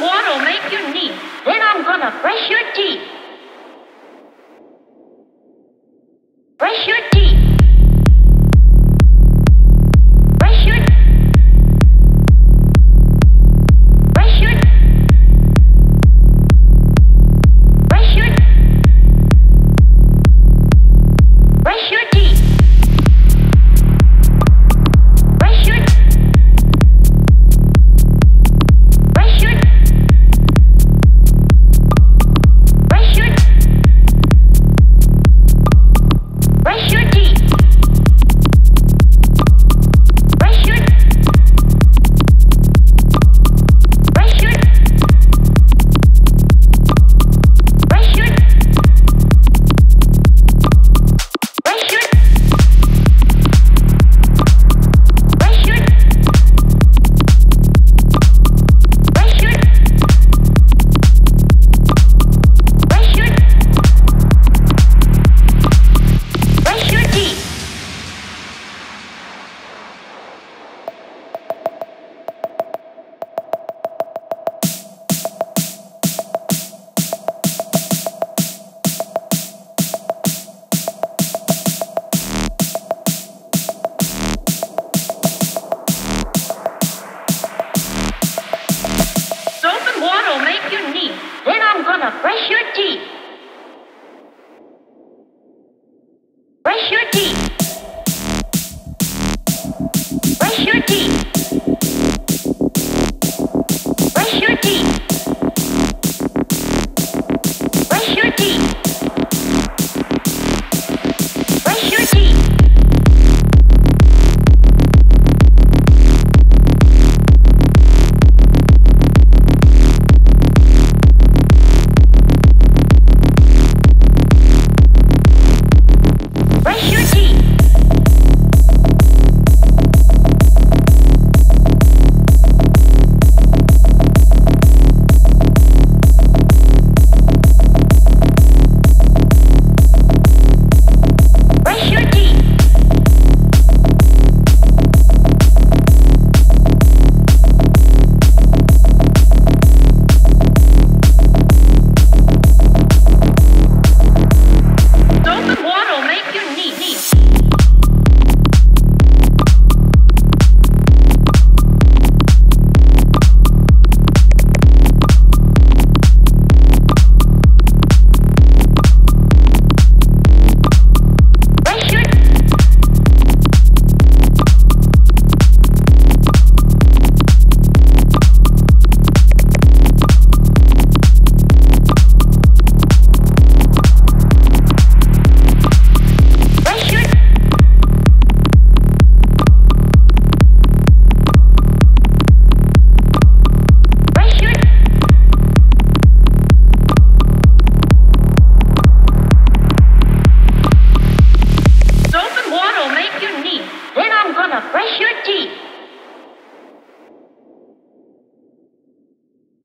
water'll make you neat. Then I'm gonna brush your teeth. Brush your teeth. Brush your teeth.